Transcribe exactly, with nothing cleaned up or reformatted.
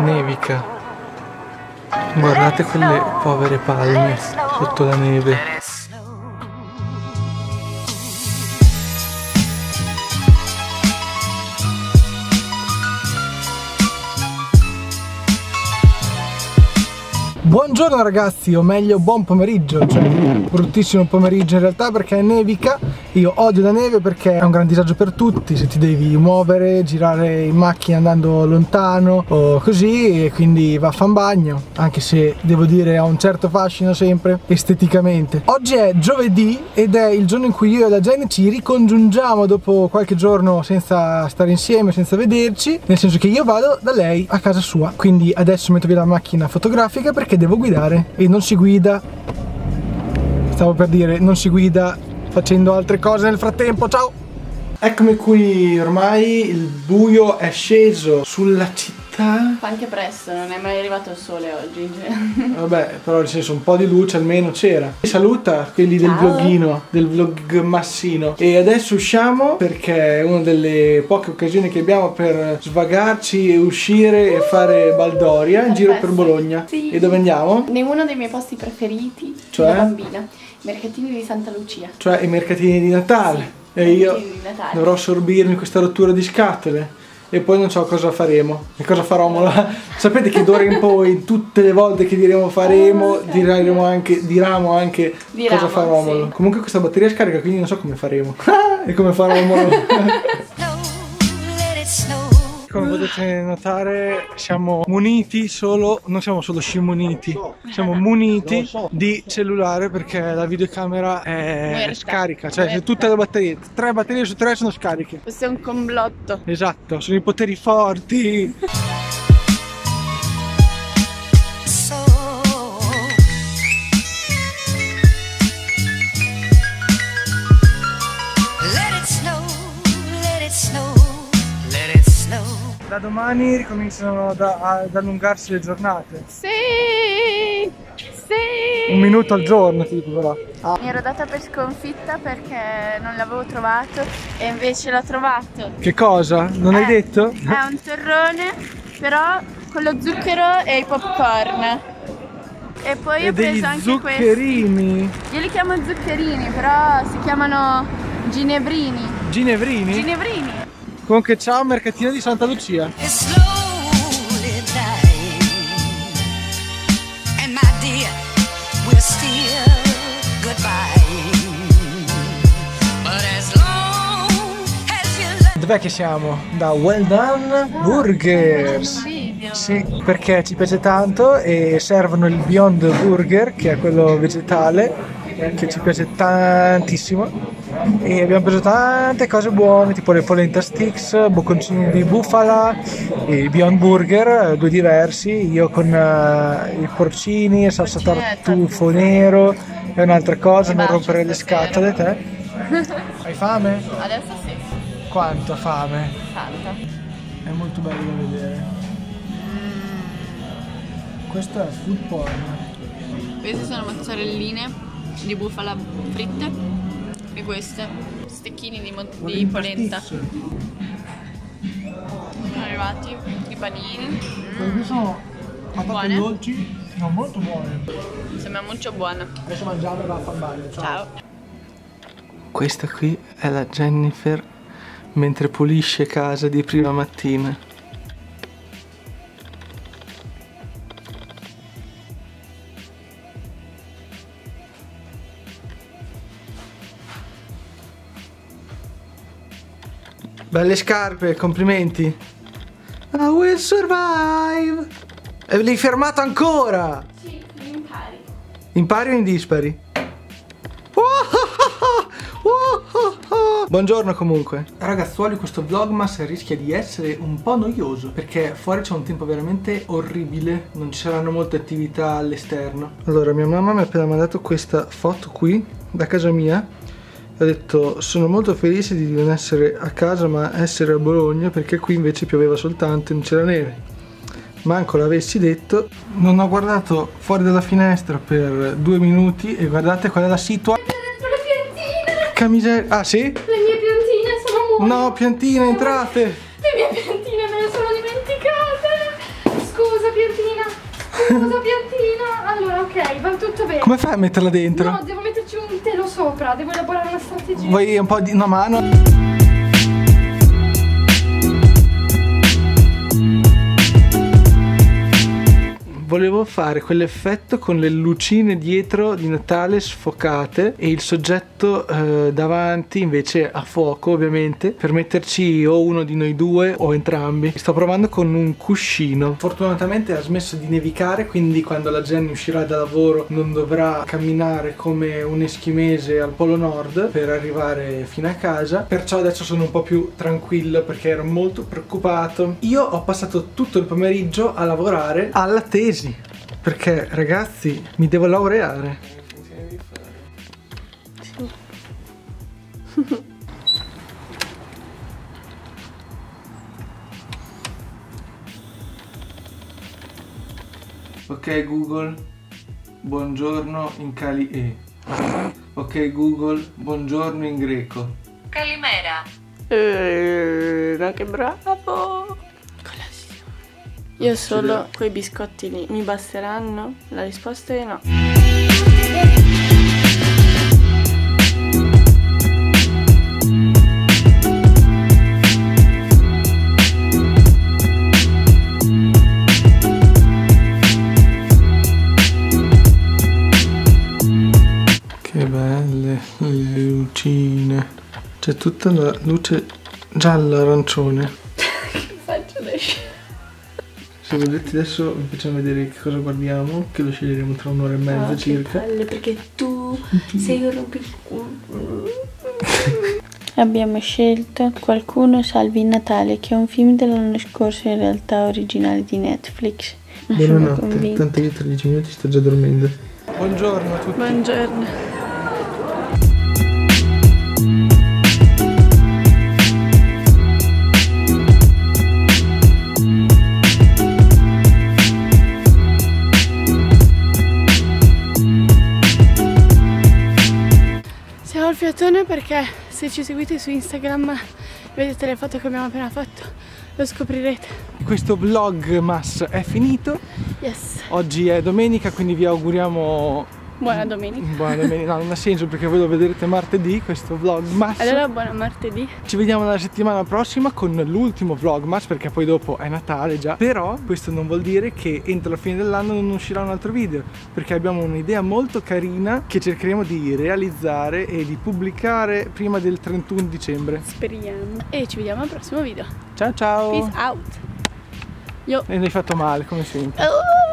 Nevica. Guardate quelle povere palme sotto la neve. Buongiorno ragazzi, o meglio buon pomeriggio, cioè bruttissimo pomeriggio in realtà perché nevica. Io odio la neve perché è un gran disagio per tutti, se ti devi muovere, girare in macchina andando lontano o così, e quindi va a fan bagno, anche se devo dire ha un certo fascino sempre esteticamente. Oggi è giovedì ed è il giorno in cui io e la Jenny ci ricongiungiamo dopo qualche giorno senza stare insieme, senza vederci, nel senso che io vado da lei a casa sua, quindi adesso metto via la macchina fotografica perché devo guidare e non si guida, stavo per dire non si guida facendo altre cose nel frattempo. Ciao! Eccomi qui, ormai il buio è sceso sulla città. Fa anche presto, non è mai arrivato il sole oggi. Vabbè, però nel senso un po' di luce almeno c'era. Saluta quelli del vloghino, del vlogmassino. E adesso usciamo perché è una delle poche occasioni che abbiamo per svagarci e uscire e fare baldoria in giro per Bologna. Sì. E dove andiamo? In uno dei miei posti preferiti, cioè? Da bambina. Mercatini di Santa Lucia. Cioè i mercatini di Natale. Sì. E io dovrò sorbirmi questa rottura di scatole e poi non so cosa faremo e cosa farò. Sapete che d'ora in poi tutte le volte che diremo faremo, oh, diremo anche, diramo anche diramo, cosa farò. Sì. Comunque questa batteria scarica, quindi non so come faremo e come faremo. Come potete notare siamo muniti solo, non siamo solo scimuniti, siamo muniti di cellulare perché la videocamera è merda, scarica, cioè merda. Tutte le batterie, tre batterie su tre sono scariche. Questo è un complotto. Esatto, sono i poteri forti. Da domani ricominciano ad, ad allungarsi le giornate. Sì, sì. Un minuto al giorno tipo però. Ah. Mi ero data per sconfitta perché non l'avevo trovato e invece l'ho trovato. Che cosa? Non eh, hai detto? È un torrone però con lo zucchero e i popcorn. E poi e ho preso anche zuccherini. Questi. Io li chiamo zuccherini però si chiamano ginevrini. Ginevrini? Ginevrini. Comunque ciao mercatino di Santa Lucia. Dov'è che siamo? Da Well Done Burger. Sì, perché ci piace tanto e servono il Beyond Burger, che è quello vegetale, che ci piace tantissimo. E abbiamo preso tante cose buone, tipo le polenta sticks, bocconcini di bufala, e Beyond Burger, due diversi, io con uh, i porcini e salsa tartufo nero e un'altra cosa, non rompere le scatole te. Hai fame? Adesso sì. Quanto fame? Tanta. È molto bello da vedere. Mm. Questo è food porn. Queste sono mozzarelline di bufala fritte. E queste, stecchini di, di polenta. Sono arrivati i panini. Questi sono patate dolci, no, molto buone. Sembra molto buona. Adesso mangiamo e va a far bagno. Ciao. Ciao. Questa qui è la Jennifer mentre pulisce casa di prima mattina. Belle scarpe, complimenti. I will survive. E l'hai fermato ancora? Sì, impari. Impari o indispari? Oh, oh, oh, oh, oh. Buongiorno comunque. Ragazzuoli, questo vlogmas rischia di essere un po' noioso perché fuori c'è un tempo veramente orribile, non ci saranno molte attività all'esterno. Allora, mia mamma mi ha appena mandato questa foto qui da casa mia. Ho detto sono molto felice di non essere a casa ma essere a Bologna perché qui invece pioveva soltanto e non c'era neve. Manco l'avessi detto. Non ho guardato fuori dalla finestra per due minuti e guardate qual è la situazione. Che miseria. Ah sì? Le mie piantine sono morte. No, piantine entrate. Le mie piantine me le sono dimenticate. scusa piantina. Allora, ok, va tutto bene. Come fai a metterla dentro? No, devo metterci un telo sopra, devo elaborare una strategia. Vuoi un po' di una mano? Volevo fare quell'effetto con le lucine dietro di Natale sfocate e il soggetto eh, davanti invece a fuoco, ovviamente, per metterci o uno di noi due o entrambi. Sto provando con un cuscino. Fortunatamente ha smesso di nevicare, quindi quando la Jenny uscirà da lavoro non dovrà camminare come un eschimese al polo nord per arrivare fino a casa. Perciò adesso sono un po' più tranquillo perché ero molto preoccupato. Io ho passato tutto il pomeriggio a lavorare alla tesi, perché ragazzi mi devo laureare. Sì. Ok Google, buongiorno in Cali E. Ok Google, buongiorno in greco. Calimera. Eh, ma che bravo. Io solo quei biscotti lì, mi basteranno? La risposta è no. Che belle le lucine. C'è tutta la luce gialla-arancione. Che faccio da scena? Se vedete adesso vi facciamo vedere che cosa guardiamo, che lo sceglieremo tra un'ora e mezza, oh, circa. Che palle, perché tu sei un rompiculo. Abbiamo scelto Qualcuno salvi Natale, che è un film dell'anno scorso, in realtà originale di Netflix. Buonanotte, tanto io tra dieci minuti sto già dormendo. Buongiorno a tutti. Buongiorno. Il fiatone, perché se ci seguite su Instagram vedete le foto che abbiamo appena fatto, lo scoprirete. Questo vlogmas è finito. Yes. Oggi è domenica, quindi vi auguriamo buona domenica. Buona domenica. No, non ha senso perché voi lo vedrete martedì questo vlogmas. Allora buona martedì. Ci vediamo la settimana prossima con l'ultimo vlogmas, perché poi dopo è Natale già. Però questo non vuol dire che entro la fine dell'anno non uscirà un altro video, perché abbiamo un'idea molto carina che cercheremo di realizzare e di pubblicare prima del trentuno dicembre. Speriamo. E ci vediamo al prossimo video. Ciao ciao. Peace out. Io. E ne hai fatto male come sempre. Oh.